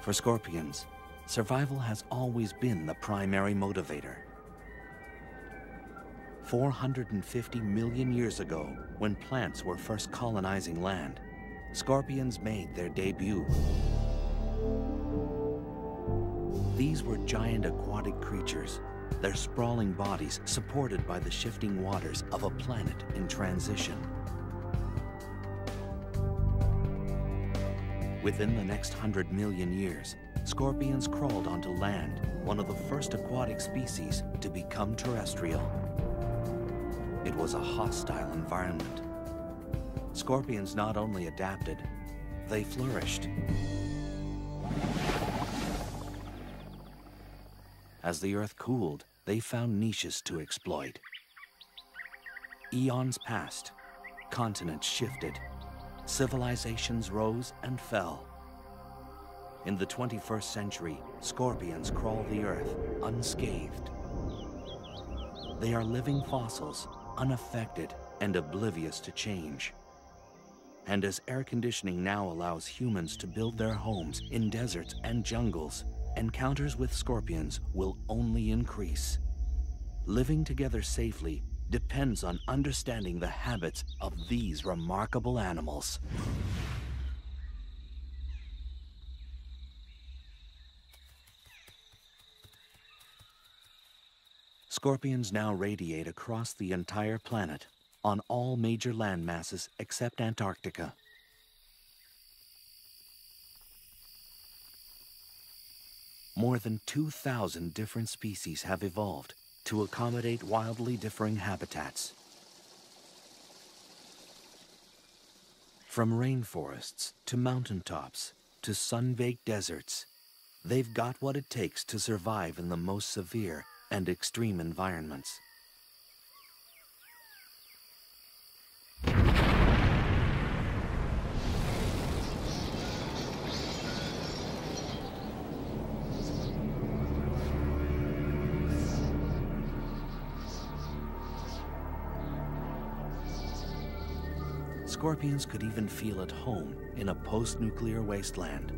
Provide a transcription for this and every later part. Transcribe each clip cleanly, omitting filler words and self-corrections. For scorpions, survival has always been the primary motivator. 450 million years ago, when plants were first colonizing land, scorpions made their debut. These were giant aquatic creatures, their sprawling bodies supported by the shifting waters of a planet in transition. Within the next 100 million years, scorpions crawled onto land, one of the first aquatic species to become terrestrial. It was a hostile environment. Scorpions not only adapted, they flourished. As the Earth cooled, they found niches to exploit. Eons passed, continents shifted, civilizations rose and fell. In the 21st century, scorpions crawl the Earth unscathed. They are living fossils, unaffected and oblivious to change. And as air conditioning now allows humans to build their homes in deserts and jungles, encounters with scorpions will only increase. Living together safely depends on understanding the habits of these remarkable animals. Scorpions now radiate across the entire planet, on all major landmasses except Antarctica. More than 2,000 different species have evolved to accommodate wildly differing habitats. From rainforests to mountaintops to sun-baked deserts, they've got what it takes to survive in the most severe and extreme environments. Scorpions could even feel at home in a post-nuclear wasteland.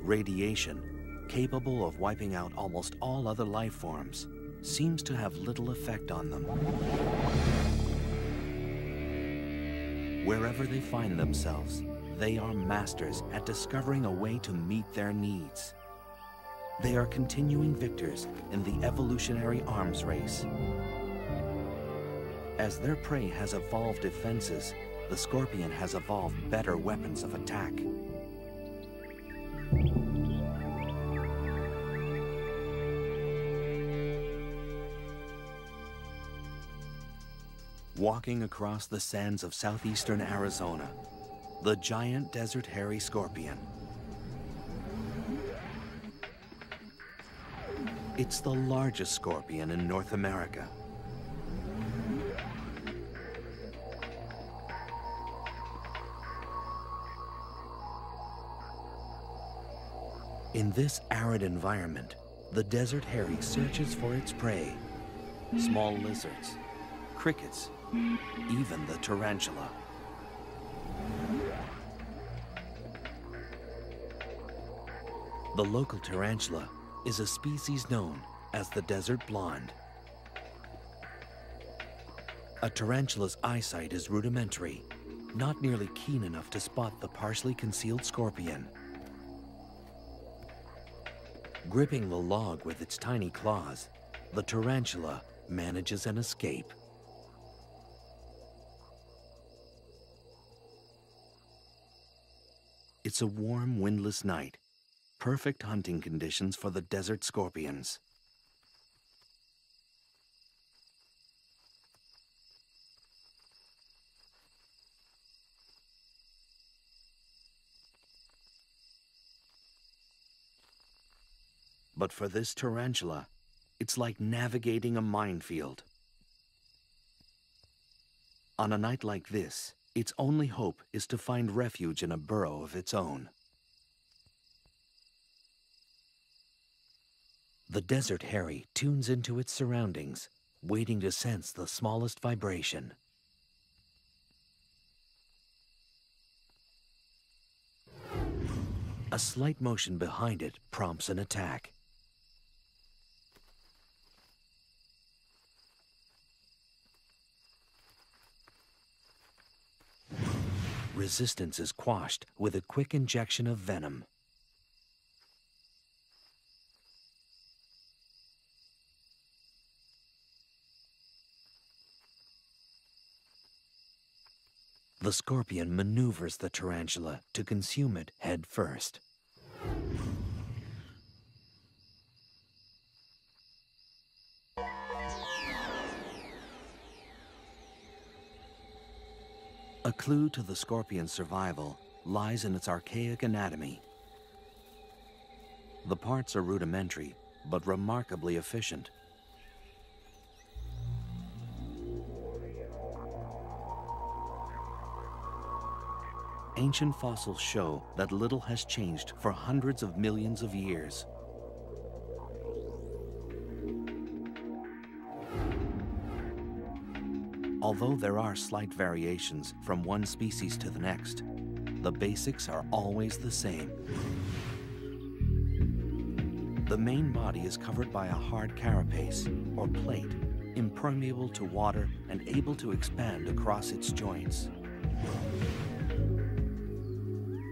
Radiation, capable of wiping out almost all other life forms, seems to have little effect on them. Wherever they find themselves, they are masters at discovering a way to meet their needs. They are continuing victors in the evolutionary arms race. As their prey has evolved defenses, the scorpion has evolved better weapons of attack. Walking across the sands of southeastern Arizona, the giant desert hairy scorpion. It's the largest scorpion in North America. In this arid environment, the desert hairy searches for its prey. Small lizards, crickets, even the tarantula. The local tarantula is a species known as the desert blonde. A tarantula's eyesight is rudimentary, not nearly keen enough to spot the partially concealed scorpion. Gripping the log with its tiny claws, the tarantula manages an escape. It's a warm, windless night, perfect hunting conditions for the desert scorpions. But for this tarantula, it's like navigating a minefield. On a night like this, its only hope is to find refuge in a burrow of its own. The desert hairy tunes into its surroundings, waiting to sense the smallest vibration. A slight motion behind it prompts an attack. Resistance is quashed with a quick injection of venom. The scorpion maneuvers the tarantula to consume it head first. A clue to the scorpion's survival lies in its archaic anatomy. The parts are rudimentary, but remarkably efficient. Ancient fossils show that little has changed for hundreds of millions of years. Although there are slight variations from one species to the next, the basics are always the same. The main body is covered by a hard carapace, or plate, impermeable to water and able to expand across its joints.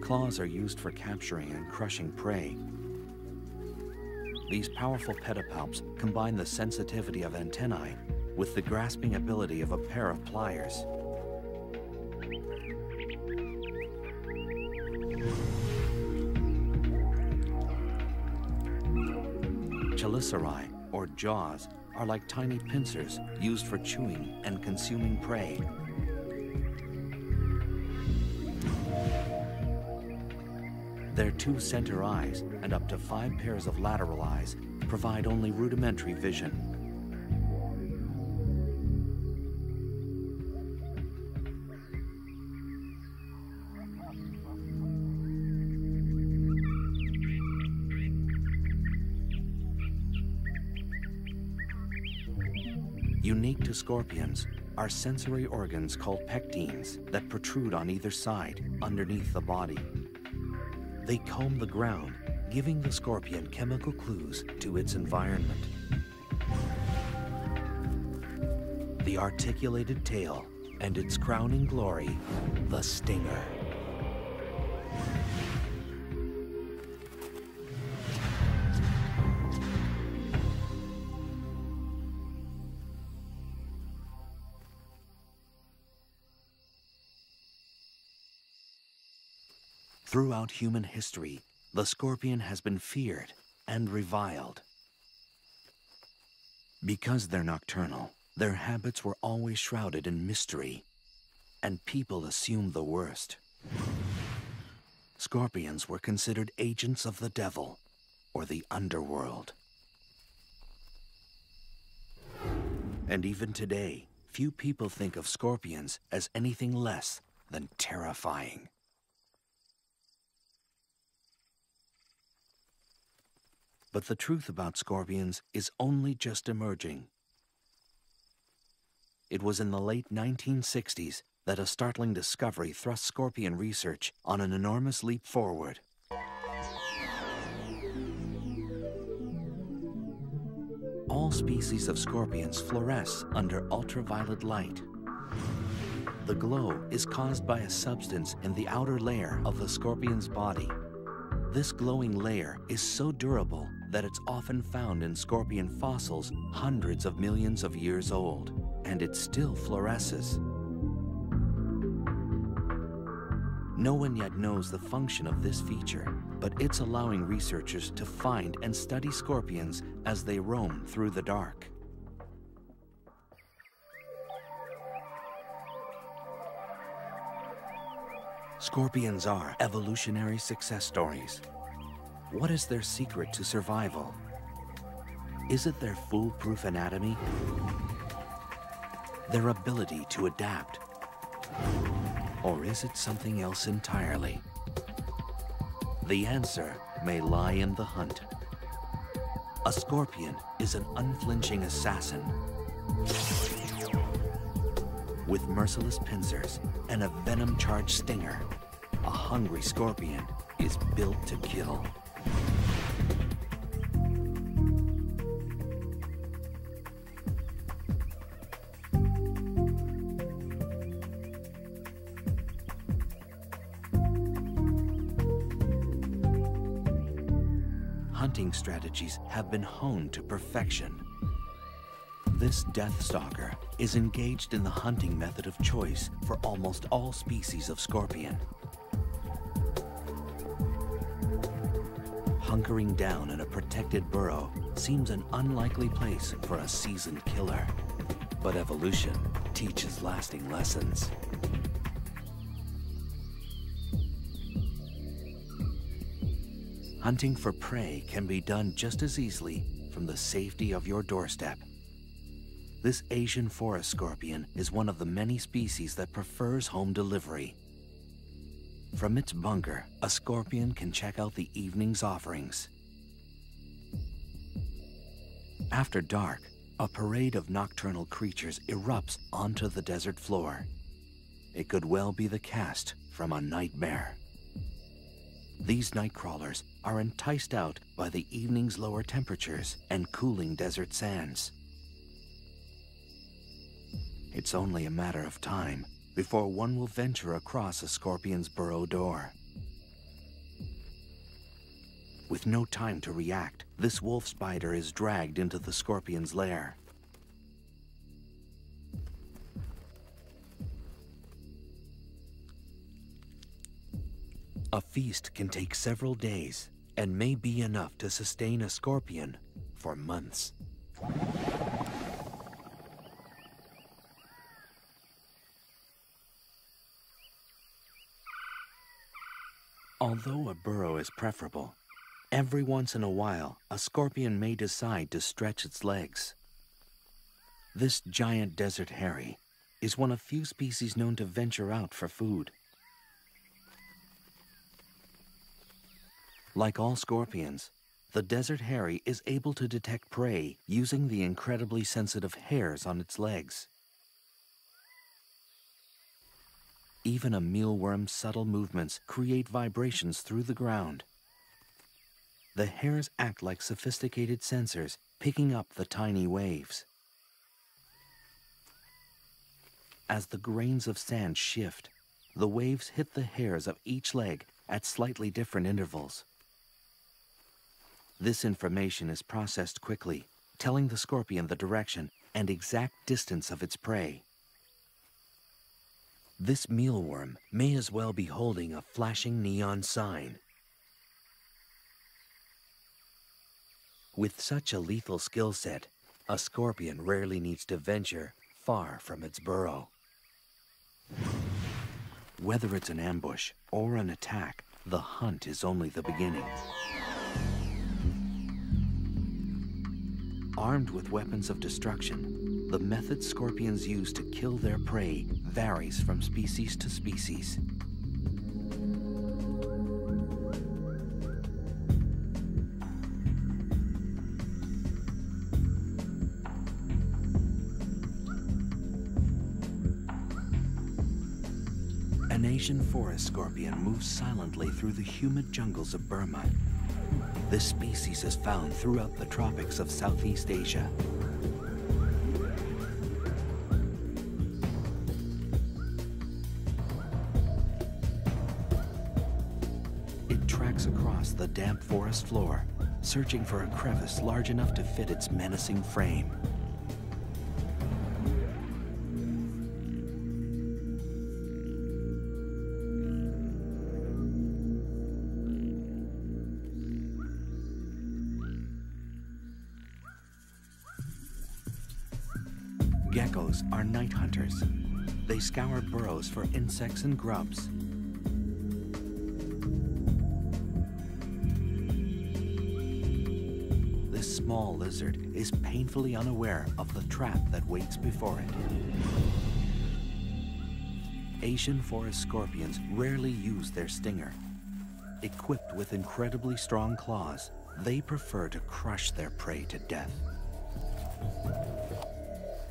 Claws are used for capturing and crushing prey. These powerful pedipalps combine the sensitivity of antennae with the grasping ability of a pair of pliers. Chelicerae, or jaws, are like tiny pincers used for chewing and consuming prey. Their two center eyes and up to 5 pairs of lateral eyes provide only rudimentary vision. Unique to scorpions are sensory organs called pectines that protrude on either side underneath the body. They comb the ground, giving the scorpion chemical clues to its environment. The articulated tail and its crowning glory, the stinger. Throughout human history, the scorpion has been feared and reviled. Because they're nocturnal, their habits were always shrouded in mystery, and people assumed the worst. Scorpions were considered agents of the devil, or the underworld. And even today, few people think of scorpions as anything less than terrifying. But the truth about scorpions is only just emerging. It was in the late 1960s that a startling discovery thrust scorpion research on an enormous leap forward. All species of scorpions fluoresce under ultraviolet light. The glow is caused by a substance in the outer layer of the scorpion's body. This glowing layer is so durable that it's often found in scorpion fossils hundreds of millions of years old, and it still fluoresces. No one yet knows the function of this feature, but it's allowing researchers to find and study scorpions as they roam through the dark. Scorpions are evolutionary success stories. What is their secret to survival? Is it their foolproof anatomy? Their ability to adapt? Or is it something else entirely? The answer may lie in the hunt. A scorpion is an unflinching assassin. With merciless pincers and a venom-charged stinger, a hungry scorpion is built to kill. Hunting strategies have been honed to perfection. This death stalker is engaged in the hunting method of choice for almost all species of scorpion. Hunkering down in a protected burrow seems an unlikely place for a seasoned killer, but evolution teaches lasting lessons. Hunting for prey can be done just as easily from the safety of your doorstep. This Asian forest scorpion is one of the many species that prefers home delivery. From its bunker, a scorpion can check out the evening's offerings. After dark, a parade of nocturnal creatures erupts onto the desert floor. It could well be the cast from a nightmare. These night crawlers are enticed out by the evening's lower temperatures and cooling desert sands. It's only a matter of time before one will venture across a scorpion's burrow door. With no time to react, this wolf spider is dragged into the scorpion's lair. A feast can take several days and may be enough to sustain a scorpion for months. Although a burrow is preferable, every once in a while, a scorpion may decide to stretch its legs. This giant desert hairy is one of few species known to venture out for food. Like all scorpions, the desert hairy is able to detect prey using the incredibly sensitive hairs on its legs. Even a mealworm's subtle movements create vibrations through the ground. The hairs act like sophisticated sensors, picking up the tiny waves. As the grains of sand shift, the waves hit the hairs of each leg at slightly different intervals. This information is processed quickly, telling the scorpion the direction and exact distance of its prey. This mealworm may as well be holding a flashing neon sign. With such a lethal skill set, a scorpion rarely needs to venture far from its burrow. Whether it's an ambush or an attack, the hunt is only the beginning. Armed with weapons of destruction, the method scorpions use to kill their prey varies from species to species. An Asian forest scorpion moves silently through the humid jungles of Burma. This species is found throughout the tropics of Southeast Asia. It tracks across the damp forest floor, searching for a crevice large enough to fit its menacing frame. Geckos are night hunters. They scour burrows for insects and grubs. This small lizard is painfully unaware of the trap that waits before it. Asian forest scorpions rarely use their stinger. Equipped with incredibly strong claws, they prefer to crush their prey to death.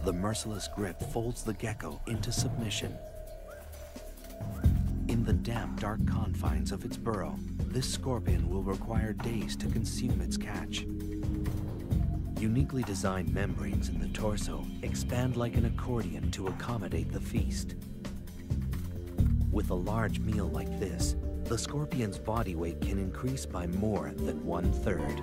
The merciless grip folds the gecko into submission. In the damp, dark confines of its burrow, this scorpion will require days to consume its catch. Uniquely designed membranes in the torso expand like an accordion to accommodate the feast. With a large meal like this, the scorpion's body weight can increase by more than 1/3.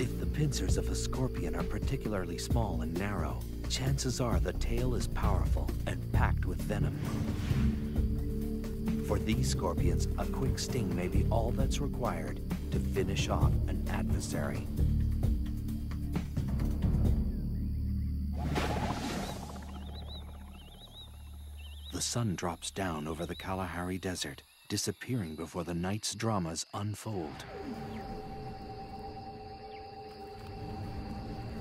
If the pincers of a scorpion are particularly small and narrow, chances are the tail is powerful and packed with venom. For these scorpions, a quick sting may be all that's required to finish off an adversary. The sun drops down over the Kalahari Desert, disappearing before the night's dramas unfold.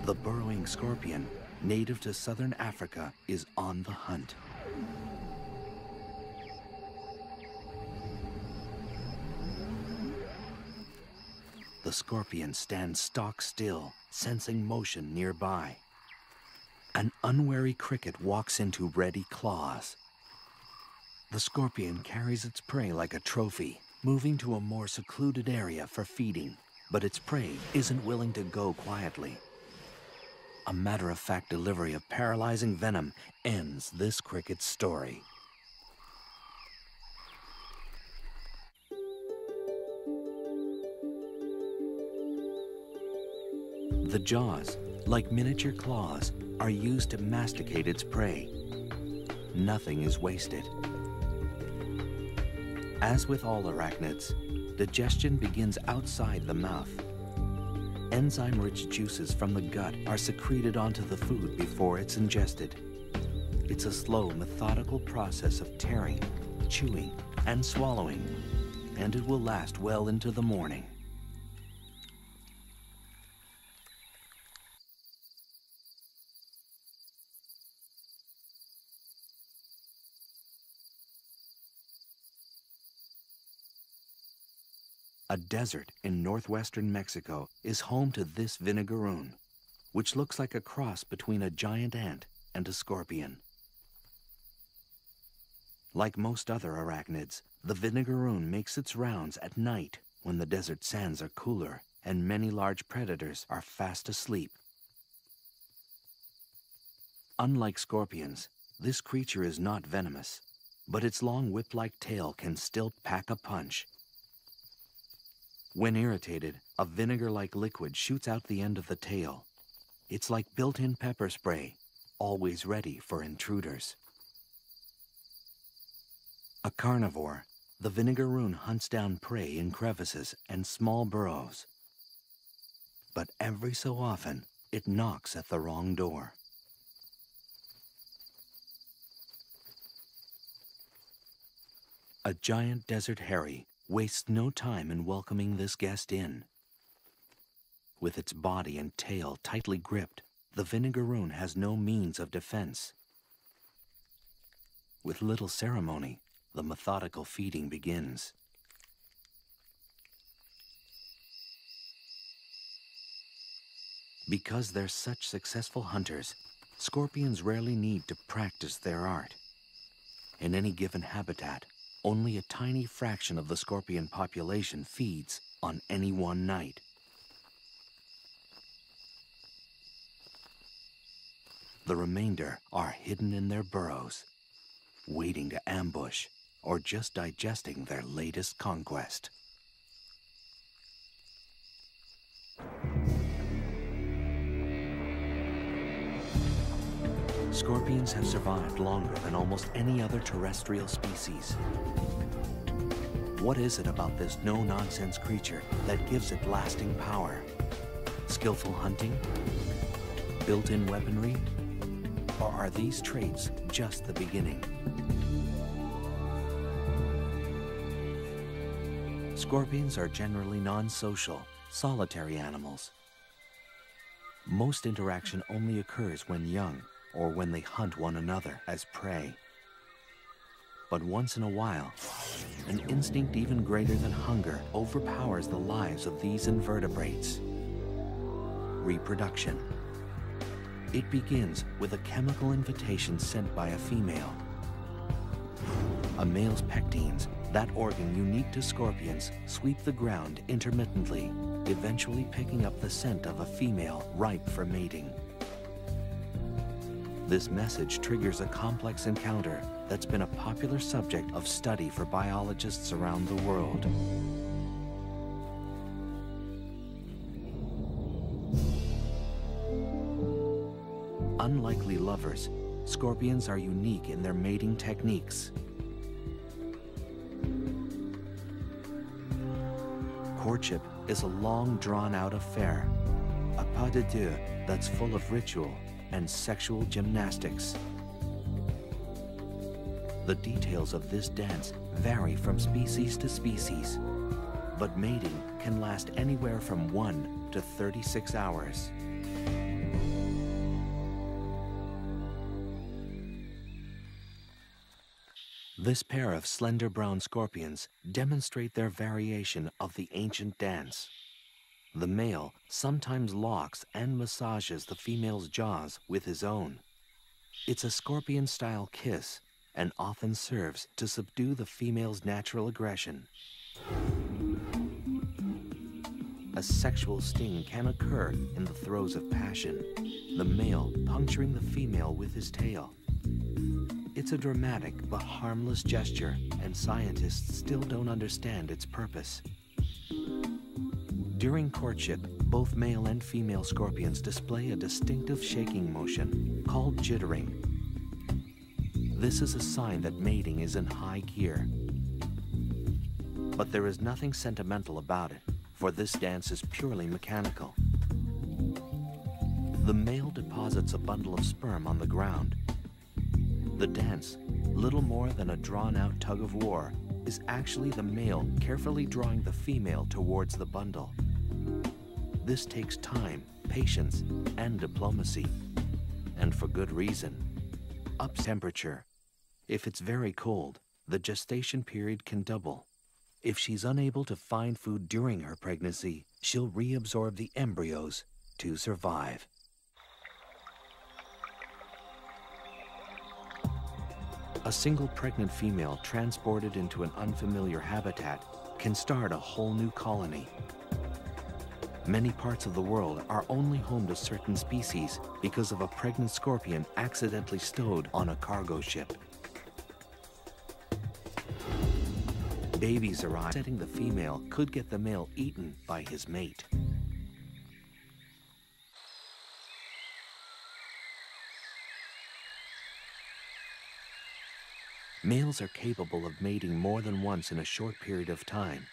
The burrowing scorpion, native to southern Africa, is on the hunt. The scorpion stands stock still, sensing motion nearby. An unwary cricket walks into ready claws. The scorpion carries its prey like a trophy, moving to a more secluded area for feeding, but its prey isn't willing to go quietly. A matter-of-fact delivery of paralyzing venom ends this cricket's story. The jaws, like miniature claws, are used to masticate its prey. Nothing is wasted. As with all arachnids, digestion begins outside the mouth. Enzyme-rich juices from the gut are secreted onto the food before it's ingested. It's a slow, methodical process of tearing, chewing, and swallowing, and it will last well into the morning. A desert in northwestern Mexico is home to this vinegaroon, which looks like a cross between a giant ant and a scorpion. Like most other arachnids, the vinegaroon makes its rounds at night when the desert sands are cooler and many large predators are fast asleep. Unlike scorpions, this creature is not venomous, but its long whip-like tail can still pack a punch. When irritated, a vinegar-like liquid shoots out the end of the tail. It's like built-in pepper spray, always ready for intruders. A carnivore, the vinegaroon hunts down prey in crevices and small burrows. But every so often, it knocks at the wrong door. A giant desert hairy wastes no time in welcoming this guest in. With its body and tail tightly gripped, the vinegaroon has no means of defense. With little ceremony, the methodical feeding begins. Because they're such successful hunters, scorpions rarely need to practice their art. In any given habitat, only a tiny fraction of the scorpion population feeds on any one night. The remainder are hidden in their burrows, waiting to ambush or just digesting their latest conquest. Scorpions have survived longer than almost any other terrestrial species. What is it about this no-nonsense creature that gives it lasting power? Skillful hunting? Built-in weaponry? Or are these traits just the beginning? Scorpions are generally non-social, solitary animals. Most interaction only occurs when young, or when they hunt one another as prey. But once in a while, an instinct even greater than hunger overpowers the lives of these invertebrates. Reproduction. It begins with a chemical invitation sent by a female. A male's pectines, that organ unique to scorpions, sweep the ground intermittently, eventually picking up the scent of a female ripe for mating. This message triggers a complex encounter that's been a popular subject of study for biologists around the world. Unlikely lovers, scorpions are unique in their mating techniques. Courtship is a long, drawn-out affair, a pas de deux that's full of ritual and sexual gymnastics. The details of this dance vary from species to species, but mating can last anywhere from 1 to 36 hours. This pair of slender brown scorpions demonstrate their variation of the ancient dance. The male sometimes locks and massages the female's jaws with his own. It's a scorpion-style kiss and often serves to subdue the female's natural aggression. A sexual sting can occur in the throes of passion, the male puncturing the female with his tail. It's a dramatic but harmless gesture, and scientists still don't understand its purpose. During courtship, both male and female scorpions display a distinctive shaking motion called jittering. This is a sign that mating is in high gear. But there is nothing sentimental about it, for this dance is purely mechanical. The male deposits a bundle of sperm on the ground. The dance, little more than a drawn-out tug-of-war, is actually the male carefully drawing the female towards the bundle. This takes time, patience, and diplomacy, and for good reason. Up temperature. If it's very cold, the gestation period can double. If she's unable to find food during her pregnancy, she'll reabsorb the embryos to survive. A single pregnant female transported into an unfamiliar habitat can start a whole new colony. Many parts of the world are only home to certain species because of a pregnant scorpion accidentally stowed on a cargo ship. Babies arrive, setting the female could get the male eaten by his mate. Males are capable of mating more than once in a short period of time.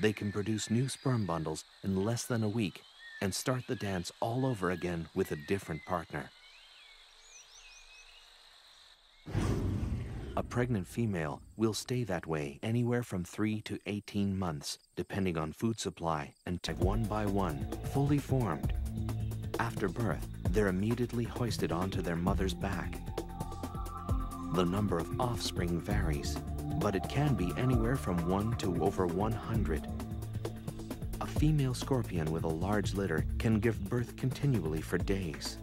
They can produce new sperm bundles in less than a week and start the dance all over again with a different partner. A pregnant female will stay that way anywhere from 3 to 18 months, depending on food supply, and one by one, fully formed. After birth, they're immediately hoisted onto their mother's back. The number of offspring varies, but it can be anywhere from 1 to over 100. A female scorpion with a large litter can give birth continually for days.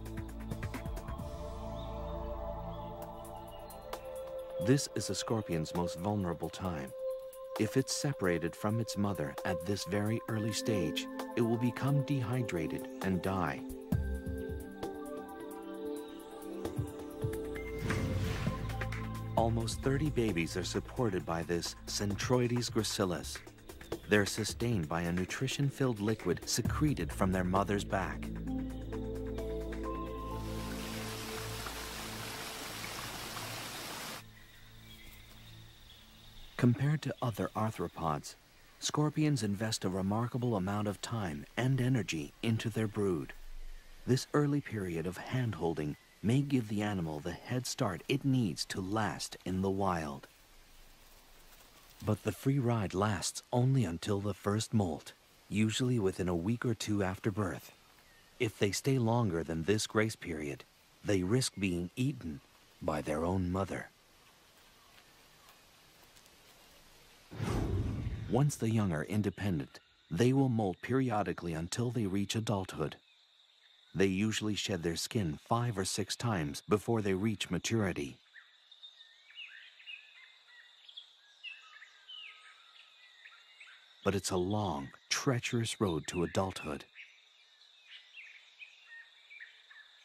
This is a scorpion's most vulnerable time. If it's separated from its mother at this very early stage, it will become dehydrated and die. Almost 30 babies are supported by this Centroides gracilis. They're sustained by a nutrition-filled liquid secreted from their mother's back. Compared to other arthropods, scorpions invest a remarkable amount of time and energy into their brood. This early period of hand-holding may give the animal the head start it needs to last in the wild. But the free ride lasts only until the first molt, usually within a week or two after birth. If they stay longer than this grace period, they risk being eaten by their own mother. Once the young are independent, they will molt periodically until they reach adulthood. They usually shed their skin 5 or 6 times before they reach maturity. but it's a long, treacherous road to adulthood.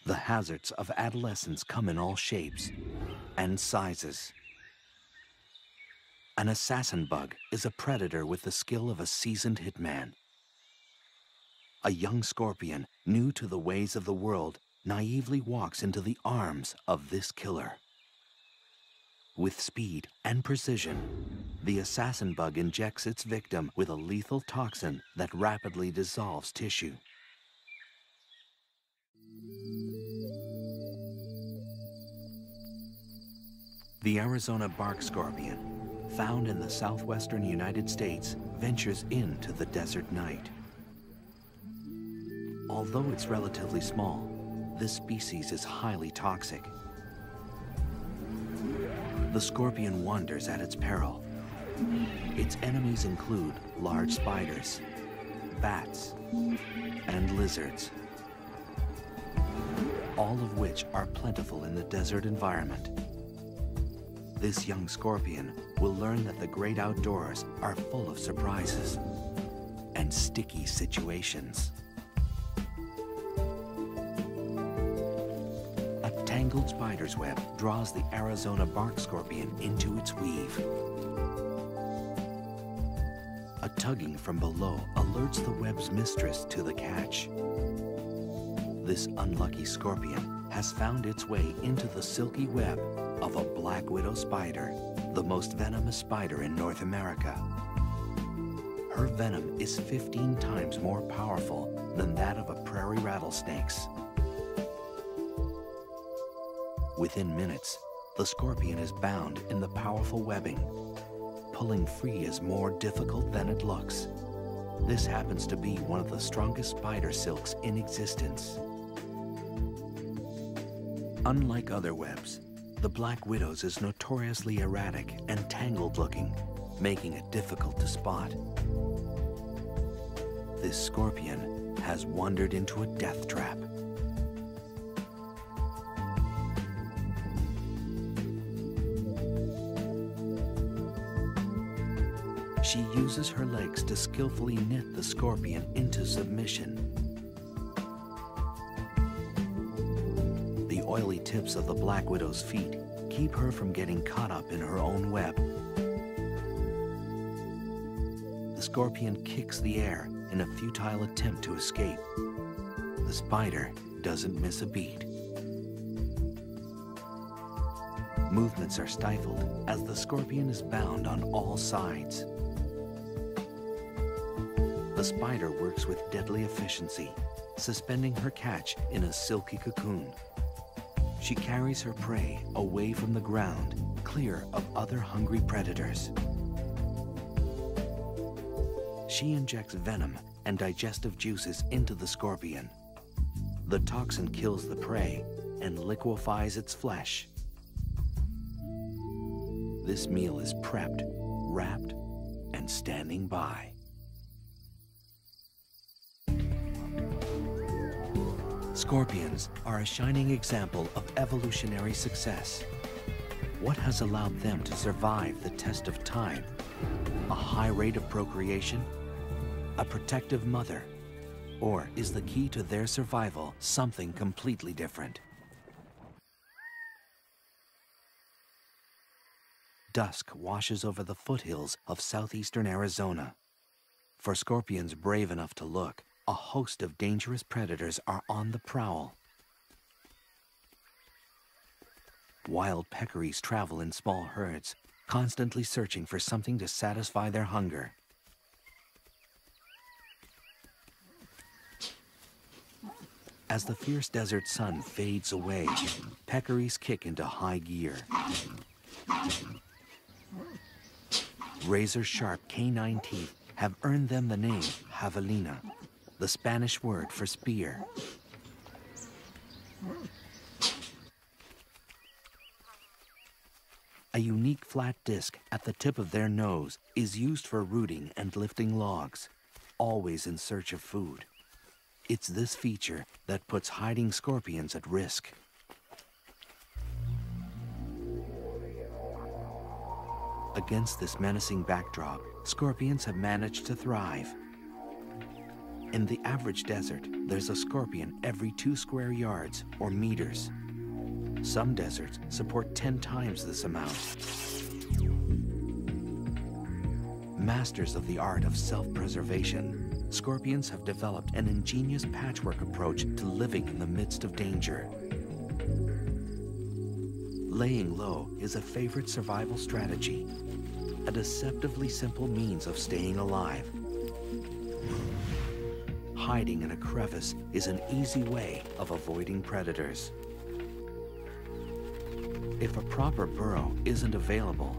The hazards of adolescence come in all shapes and sizes. An assassin bug is a predator with the skill of a seasoned hitman. A young scorpion, new to the ways of the world, naively walks into the arms of this killer. With speed and precision, the assassin bug injects its victim with a lethal toxin that rapidly dissolves tissue. The Arizona bark scorpion, found in the southwestern United States, ventures into the desert night. Although it's relatively small, this species is highly toxic. The scorpion wanders at its peril. Its enemies include large spiders, bats, and lizards, all of which are plentiful in the desert environment. This young scorpion will learn that the great outdoors are full of surprises and sticky situations. A tangled spider's web draws the Arizona bark scorpion into its weave. A tugging from below alerts the web's mistress to the catch. This unlucky scorpion has found its way into the silky web of a black widow spider, the most venomous spider in North America. Her venom is 15 times more powerful than that of a prairie rattlesnake's. Within minutes, the scorpion is bound in the powerful webbing. Pulling free is more difficult than it looks. This happens to be one of the strongest spider silks in existence. Unlike other webs, the black widow's is notoriously erratic and tangled-looking, making it difficult to spot. This scorpion has wandered into a death trap. She uses her legs to skillfully knit the scorpion into submission. The oily tips of the black widow's feet keep her from getting caught up in her own web. The scorpion kicks the air in a futile attempt to escape. The spider doesn't miss a beat. Movements are stifled as the scorpion is bound on all sides. The spider works with deadly efficiency, suspending her catch in a silky cocoon. She carries her prey away from the ground, clear of other hungry predators. She injects venom and digestive juices into the scorpion. The toxin kills the prey and liquefies its flesh. This meal is prepped, wrapped, and standing by. Scorpions are a shining example of evolutionary success. What has allowed them to survive the test of time? A high rate of procreation? A protective mother? Or is the key to their survival something completely different? Dusk washes over the foothills of southeastern Arizona. For scorpions brave enough to look, a host of dangerous predators are on the prowl. Wild peccaries travel in small herds, constantly searching for something to satisfy their hunger. As the fierce desert sun fades away, peccaries kick into high gear. Razor-sharp canine teeth have earned them the name javelina, the Spanish word for spear. A unique flat disc at the tip of their nose is used for rooting and lifting logs, always in search of food. It's this feature that puts hiding scorpions at risk. Against this menacing backdrop, scorpions have managed to thrive. In the average desert, there's a scorpion every 2 square yards or meters. Some deserts support 10 times this amount. Masters of the art of self-preservation, scorpions have developed an ingenious patchwork approach to living in the midst of danger. Laying low is a favorite survival strategy, a deceptively simple means of staying alive. Hiding in a crevice is an easy way of avoiding predators. If a proper burrow isn't available,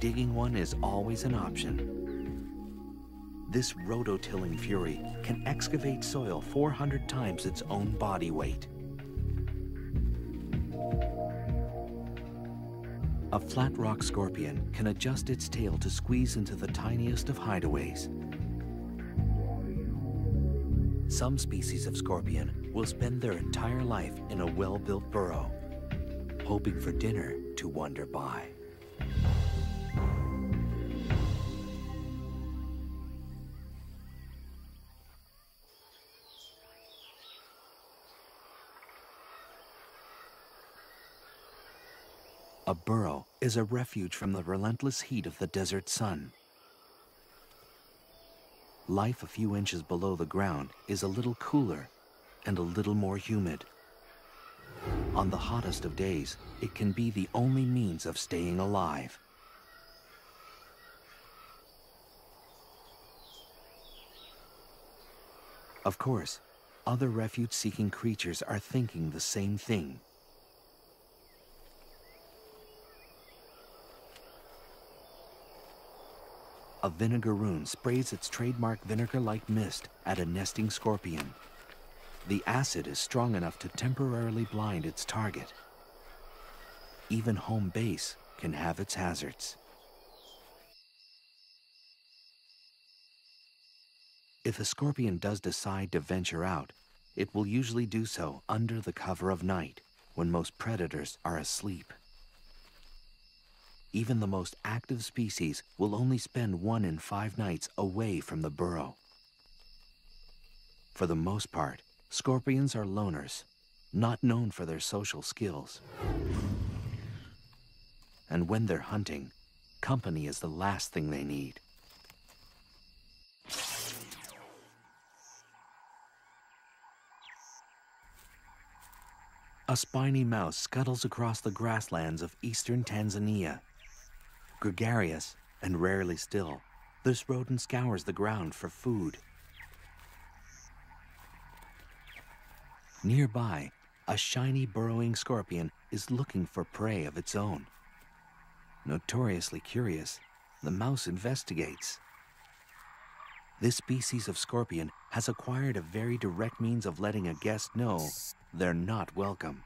digging one is always an option. This rototilling fury can excavate soil 400 times its own body weight. A flat rock scorpion can adjust its tail to squeeze into the tiniest of hideaways. Some species of scorpion will spend their entire life in a well-built burrow, hoping for dinner to wander by. A burrow is a refuge from the relentless heat of the desert sun. Life a few inches below the ground is a little cooler and a little more humid. On the hottest of days, it can be the only means of staying alive. Of course, other refuge-seeking creatures are thinking the same thing. A vinegaroon sprays its trademark vinegar-like mist at a nesting scorpion. The acid is strong enough to temporarily blind its target. Even home base can have its hazards. If a scorpion does decide to venture out, it will usually do so under the cover of night, when most predators are asleep. Even the most active species will only spend 1 in 5 nights away from the burrow. For the most part, scorpions are loners, not known for their social skills. And when they're hunting, company is the last thing they need. A spiny mouse scuttles across the grasslands of eastern Tanzania. Gregarious and rarely still, this rodent scours the ground for food. Nearby, a shiny burrowing scorpion is looking for prey of its own. Notoriously curious, the mouse investigates. This species of scorpion has acquired a very direct means of letting a guest know they're not welcome.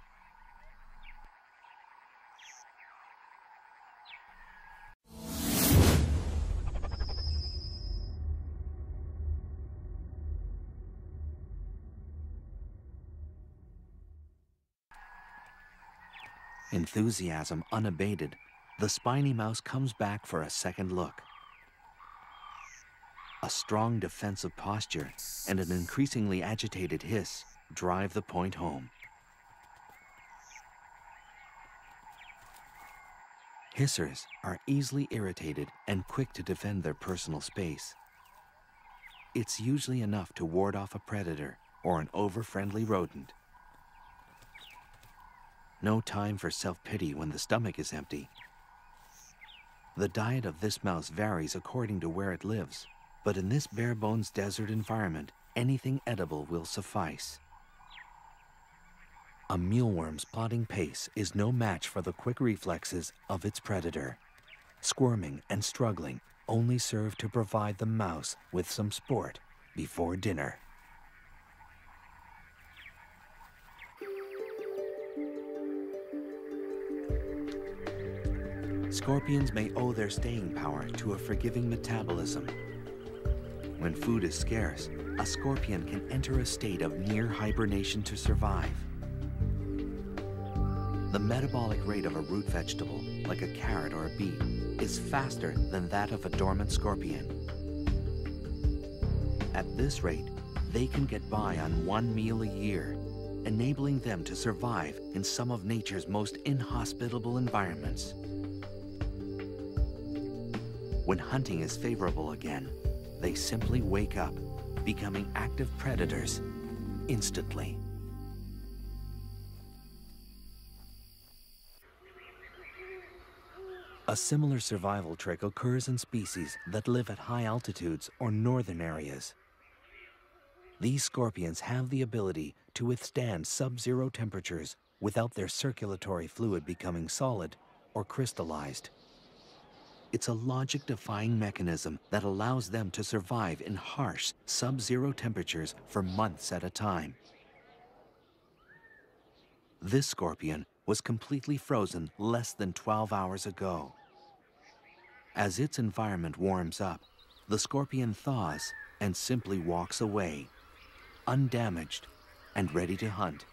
Enthusiasm unabated, the spiny mouse comes back for a second look. A strong defensive posture and an increasingly agitated hiss drive the point home. Hissers are easily irritated and quick to defend their personal space. It's usually enough to ward off a predator or an over-friendly rodent. No time for self-pity when the stomach is empty. The diet of this mouse varies according to where it lives, but in this bare-bones desert environment, anything edible will suffice. A mealworm's plodding pace is no match for the quick reflexes of its predator. Squirming and struggling only serve to provide the mouse with some sport before dinner. Scorpions may owe their staying power to a forgiving metabolism. When food is scarce, a scorpion can enter a state of near hibernation to survive. The metabolic rate of a root vegetable, like a carrot or a beet, is faster than that of a dormant scorpion. At this rate, they can get by on one meal a year, enabling them to survive in some of nature's most inhospitable environments. When hunting is favorable again, they simply wake up, becoming active predators instantly. A similar survival trick occurs in species that live at high altitudes or northern areas. These scorpions have the ability to withstand sub-zero temperatures without their circulatory fluid becoming solid or crystallized. It's a logic-defying mechanism that allows them to survive in harsh, sub-zero temperatures for months at a time. This scorpion was completely frozen less than 12 hours ago. As its environment warms up, the scorpion thaws and simply walks away, undamaged and ready to hunt.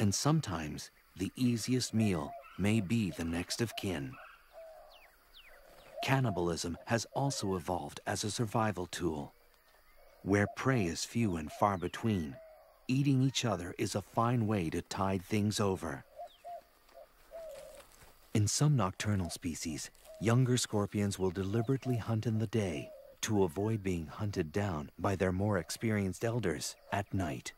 And sometimes, the easiest meal may be the next of kin. Cannibalism has also evolved as a survival tool. Where prey is few and far between, eating each other is a fine way to tide things over. In some nocturnal species, younger scorpions will deliberately hunt in the day to avoid being hunted down by their more experienced elders at night.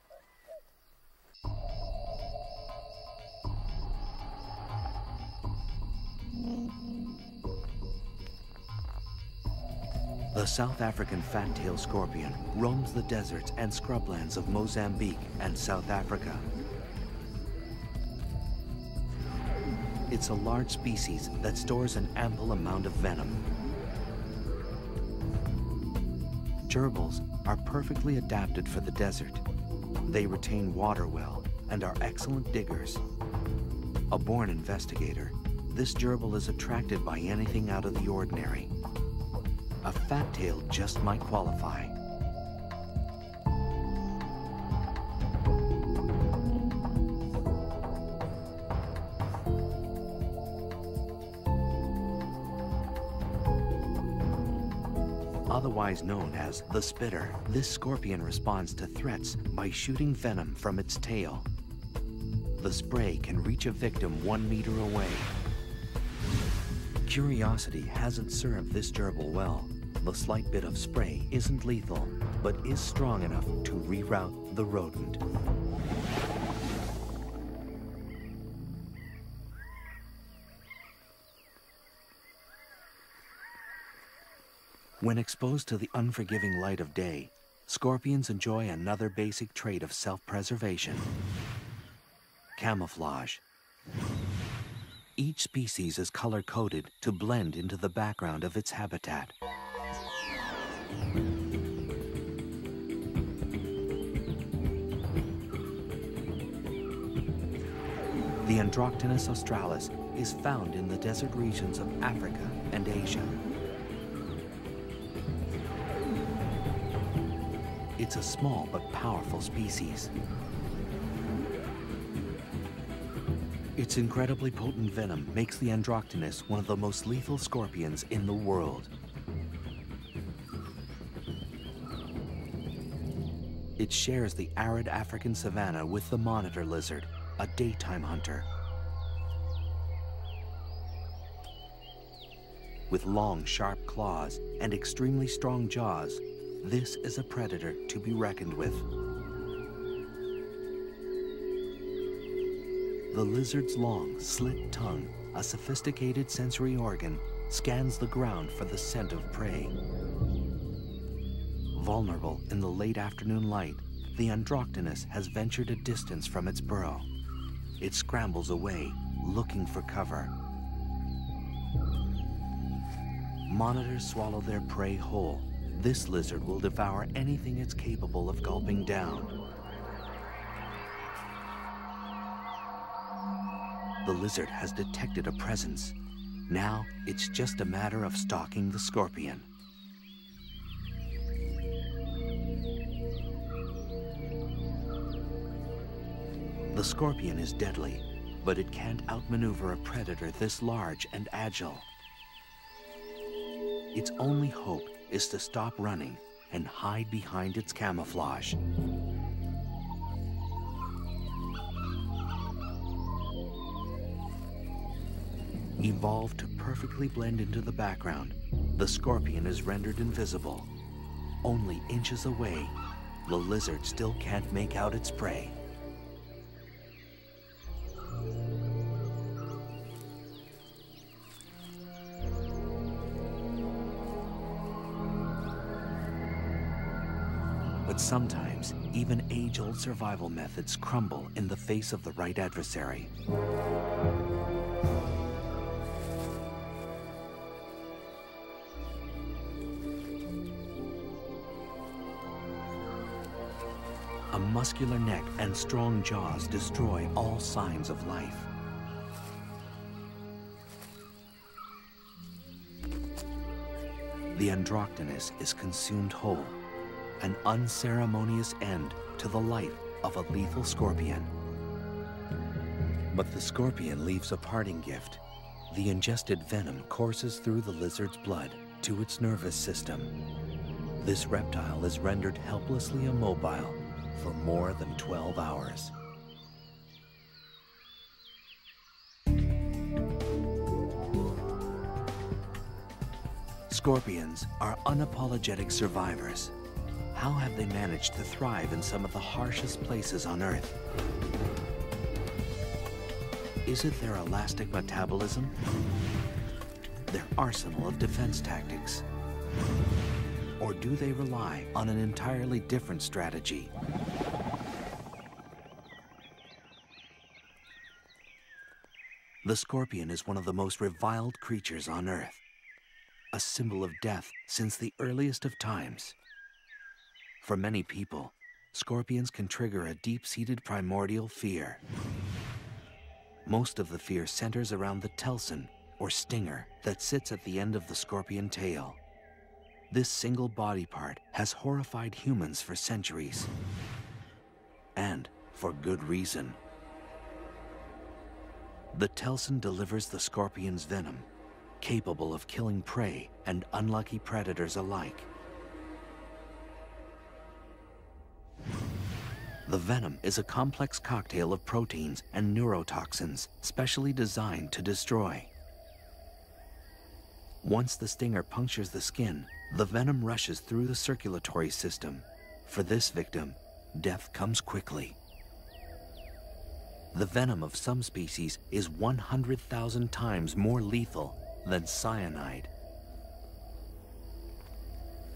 The South African fat-tailed scorpion roams the deserts and scrublands of Mozambique and South Africa. It's a large species that stores an ample amount of venom. Gerbils are perfectly adapted for the desert. They retain water well and are excellent diggers. A born investigator, this gerbil is attracted by anything out of the ordinary. A fat tail just might qualify. Otherwise known as the spitter, this scorpion responds to threats by shooting venom from its tail. The spray can reach a victim 1 meter away. Curiosity hasn't served this gerbil well. The slight bit of spray isn't lethal, but is strong enough to reroute the rodent. When exposed to the unforgiving light of day, scorpions enjoy another basic trait of self-preservation: camouflage. Each species is color-coded to blend into the background of its habitat. The Androctonus australis is found in the desert regions of Africa and Asia. It's a small but powerful species. Its incredibly potent venom makes the Androctonus one of the most lethal scorpions in the world. It shares the arid African savanna with the monitor lizard, a daytime hunter. With long, sharp claws and extremely strong jaws, this is a predator to be reckoned with. The lizard's long, slit tongue, a sophisticated sensory organ, scans the ground for the scent of prey. Vulnerable in the late afternoon light, the Androctonus has ventured a distance from its burrow. It scrambles away, looking for cover. Monitors swallow their prey whole. This lizard will devour anything it's capable of gulping down. The lizard has detected a presence. Now, it's just a matter of stalking the scorpion. The scorpion is deadly, but it can't outmaneuver a predator this large and agile. Its only hope is to stop running and hide behind its camouflage. Evolved to perfectly blend into the background, the scorpion is rendered invisible. Only inches away, the lizard still can't make out its prey. But sometimes, even age-old survival methods crumble in the face of the right adversary. A muscular neck and strong jaws destroy all signs of life. The Androctonus is consumed whole, an unceremonious end to the life of a lethal scorpion. But the scorpion leaves a parting gift. The ingested venom courses through the lizard's blood to its nervous system. This reptile is rendered helplessly immobile for more than 12 hours. Scorpions are unapologetic survivors. How have they managed to thrive in some of the harshest places on Earth? Is it their elastic metabolism? Their arsenal of defense tactics? Or do they rely on an entirely different strategy? The scorpion is one of the most reviled creatures on Earth, a symbol of death since the earliest of times. For many people, scorpions can trigger a deep-seated primordial fear. Most of the fear centers around the telson, or stinger, that sits at the end of the scorpion tail. This single body part has horrified humans for centuries, and for good reason. The telson delivers the scorpion's venom, capable of killing prey and unlucky predators alike. The venom is a complex cocktail of proteins and neurotoxins specially designed to destroy. Once the stinger punctures the skin, the venom rushes through the circulatory system. For this victim, death comes quickly. The venom of some species is 100,000 times more lethal than cyanide.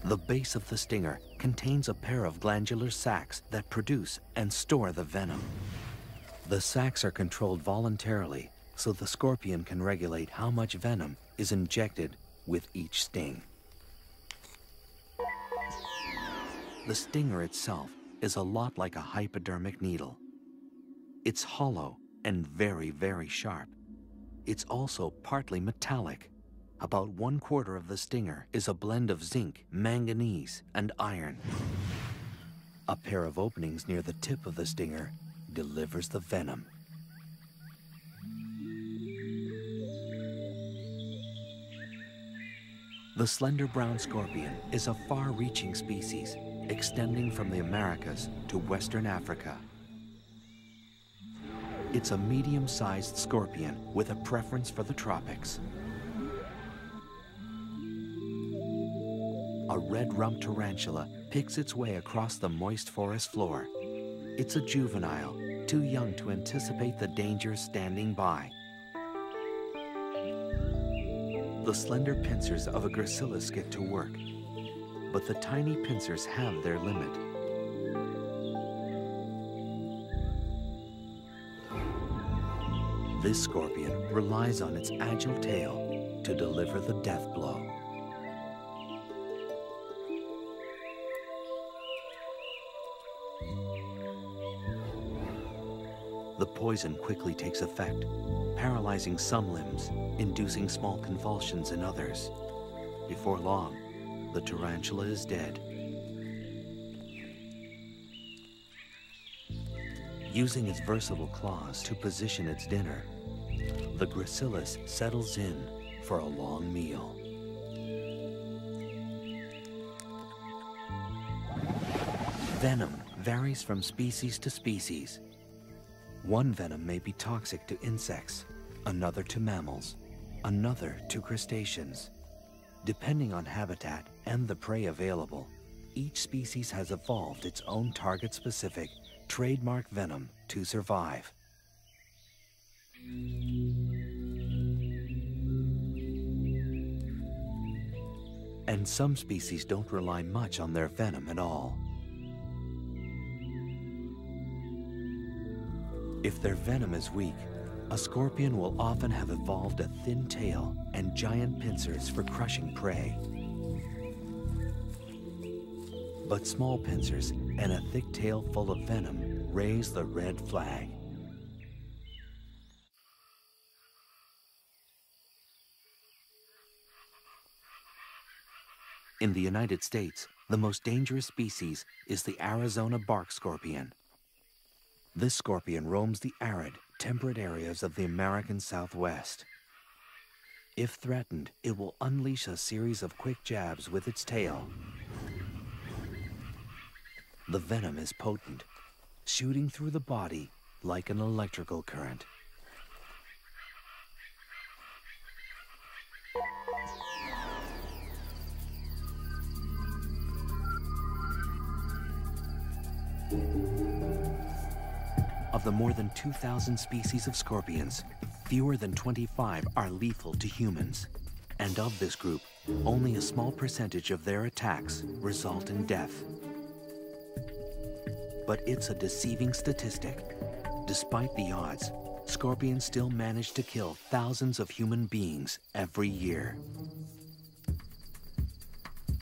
The base of the stinger contains a pair of glandular sacs that produce and store the venom. The sacs are controlled voluntarily, so the scorpion can regulate how much venom is injected with each sting. The stinger itself is a lot like a hypodermic needle. It's hollow and very, very sharp. It's also partly metallic. About 1/4 of the stinger is a blend of zinc, manganese, and iron. A pair of openings near the tip of the stinger delivers the venom. The slender brown scorpion is a far-reaching species, extending from the Americas to Western Africa. It's a medium-sized scorpion with a preference for the tropics. A red-rumped tarantula picks its way across the moist forest floor. It's a juvenile, too young to anticipate the dangers standing by. The slender pincers of a gracilis get to work, but the tiny pincers have their limit. This scorpion relies on its agile tail to deliver the death blow. The poison quickly takes effect, paralyzing some limbs, inducing small convulsions in others. Before long, the tarantula is dead. using its versatile claws to position its dinner. The gracilis settles in for a long meal. Venom varies from species to species. One venom may be toxic to insects, another to mammals, another to crustaceans. Depending on habitat and the prey available, each species has evolved its own target-specific, trademark venom to survive. And some species don't rely much on their venom at all. If their venom is weak, a scorpion will often have evolved a thin tail and giant pincers for crushing prey. But small pincers and a thick tail full of venom raise the red flag. In the United States, the most dangerous species is the Arizona bark scorpion. This scorpion roams the arid, temperate areas of the American Southwest. If threatened, it will unleash a series of quick jabs with its tail. The venom is potent, shooting through the body like an electrical current. Of the more than 2,000 species of scorpions, fewer than 25 are lethal to humans. And of this group, only a small percentage of their attacks result in death. But it's a deceiving statistic. Despite the odds, scorpions still manage to kill thousands of human beings every year.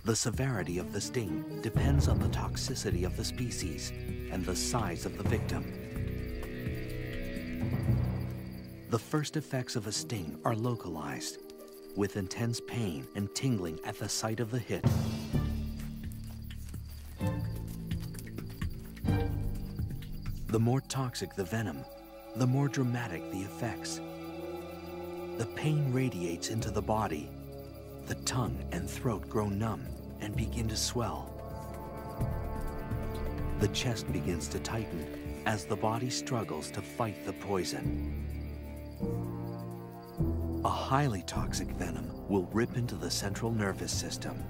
The severity of the sting depends on the toxicity of the species and the size of the victim. The first effects of a sting are localized, with intense pain and tingling at the site of the hit. The more toxic the venom, the more dramatic the effects. The pain radiates into the body. The tongue and throat grow numb and begin to swell. The chest begins to tighten as the body struggles to fight the poison. A highly toxic venom will rip into the central nervous system.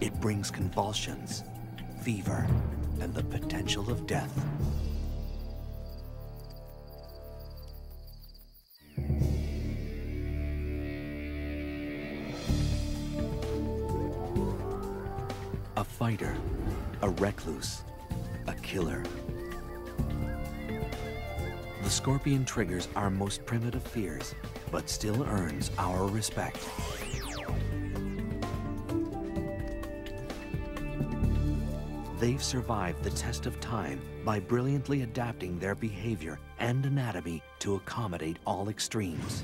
It brings convulsions, fever, and the potential of death. A fighter, a recluse, a killer. The scorpion triggers our most primitive fears, but still earns our respect. They've survived the test of time by brilliantly adapting their behavior and anatomy to accommodate all extremes.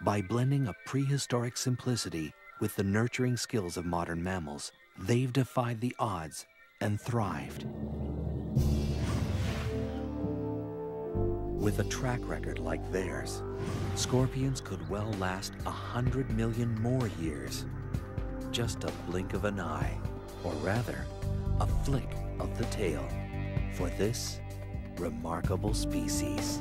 By blending a prehistoric simplicity with the nurturing skills of modern mammals, they've defied the odds and thrived. With a track record like theirs, scorpions could well last 100 million more years. Just a blink of an eye, or rather, a flick of the tail, for this remarkable species.